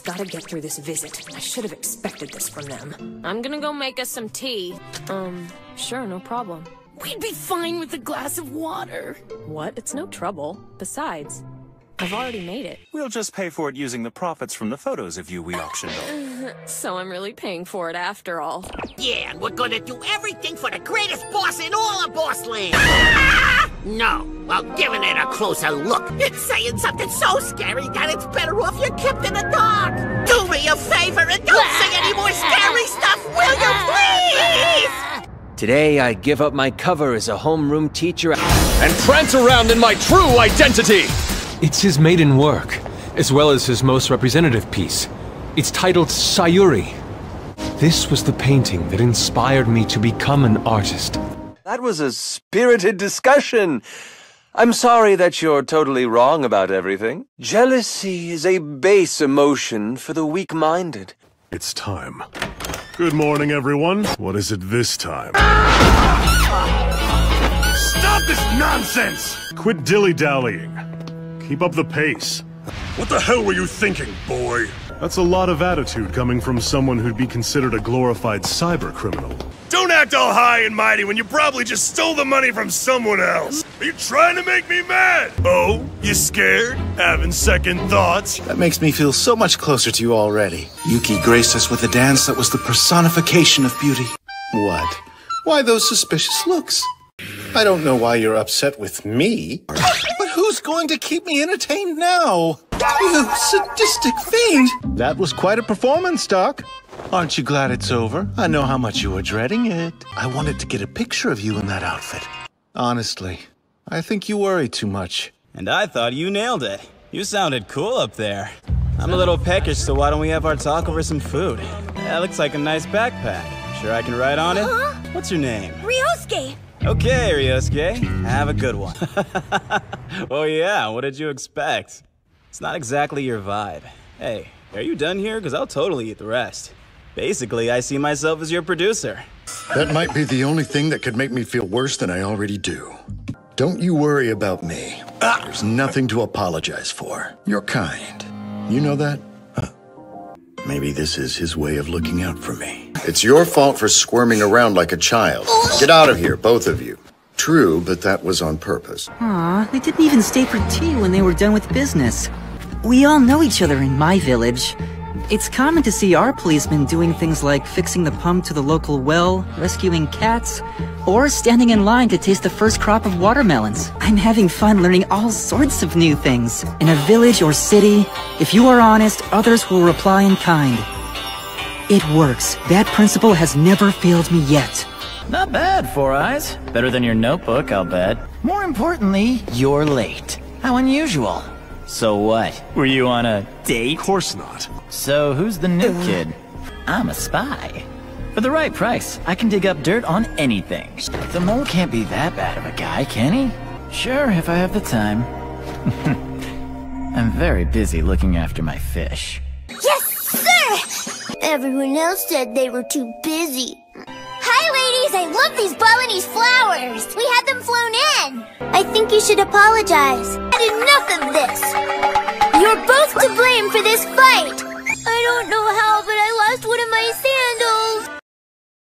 just gotta get through this visit. I should have expected this from them. I'm gonna go make us some tea. Sure, no problem. We'd be fine with a glass of water. What? It's no trouble. Besides, I've already made it. We'll just pay for it using the profits from the photos of you we auctioned off. So I'm really paying for it after all. Yeah, and we're gonna do everything for the greatest boss in all of Boss Land. No, while giving it a closer look, it's saying something so scary that it's better off you're kept in the dark. Do me a favor and don't say any more scary stuff, will you please? Today, I give up my cover as a homeroom teacher and prance around in my true identity! It's his maiden work, as well as his most representative piece. It's titled Sayuri. This was the painting that inspired me to become an artist. That was a spirited discussion. I'm sorry that you're totally wrong about everything. Jealousy is a base emotion for the weak-minded. It's time. Good morning, everyone. What is it this time? Stop this nonsense! Quit dilly-dallying. Keep up the pace. What the hell were you thinking, boy? That's a lot of attitude coming from someone who'd be considered a glorified cyber criminal. Don't act all high and mighty when you probably just stole the money from someone else. Are you trying to make me mad? Oh, you scared? Having second thoughts? That makes me feel so much closer to you already. Yuki graced us with a dance that was the personification of beauty. What? Why those suspicious looks? I don't know why you're upset with me. Who's going to keep me entertained now? You sadistic fiend! That was quite a performance, Doc. Aren't you glad it's over? I know how much you were dreading it. I wanted to get a picture of you in that outfit. Honestly, I think you worry too much. And I thought you nailed it. You sounded cool up there. I'm a little peckish, so why don't we have our talk over some food? That looks like a nice backpack. Sure I can ride on it? What's your name? Riosuke! Okay, Riosuke, have a good one. Oh yeah, what did you expect? It's not exactly your vibe. Hey, are you done here? Because I'll totally eat the rest. Basically, I see myself as your producer. That might be the only thing that could make me feel worse than I already do. Don't you worry about me. There's nothing to apologize for. You're kind. You know that? Maybe this is his way of looking out for me. It's your fault for squirming around like a child. Get out of here, both of you. True, but that was on purpose. Aw, they didn't even stay for tea when they were done with business. We all know each other in my village. It's common to see our policemen doing things like fixing the pump to the local well, rescuing cats, or standing in line to taste the first crop of watermelons. I'm having fun learning all sorts of new things. In a village or city, if you are honest, others will reply in kind. It works. That principle has never failed me yet. Not bad, Four Eyes. Better than your notebook, I'll bet. More importantly, you're late. How unusual. So what? Were you on a date? Of course not. So who's the new kid? I'm a spy. For the right price, I can dig up dirt on anything. The mole can't be that bad of a guy, can he? Sure, if I have the time. I'm very busy looking after my fish. Yes, sir! Everyone else said they were too busy. Hi, ladies! I love these Balinese flowers! We had them flown in! I think you should apologize. I've had enough of this! You're both to blame for this fight! I don't know how, but I lost one of my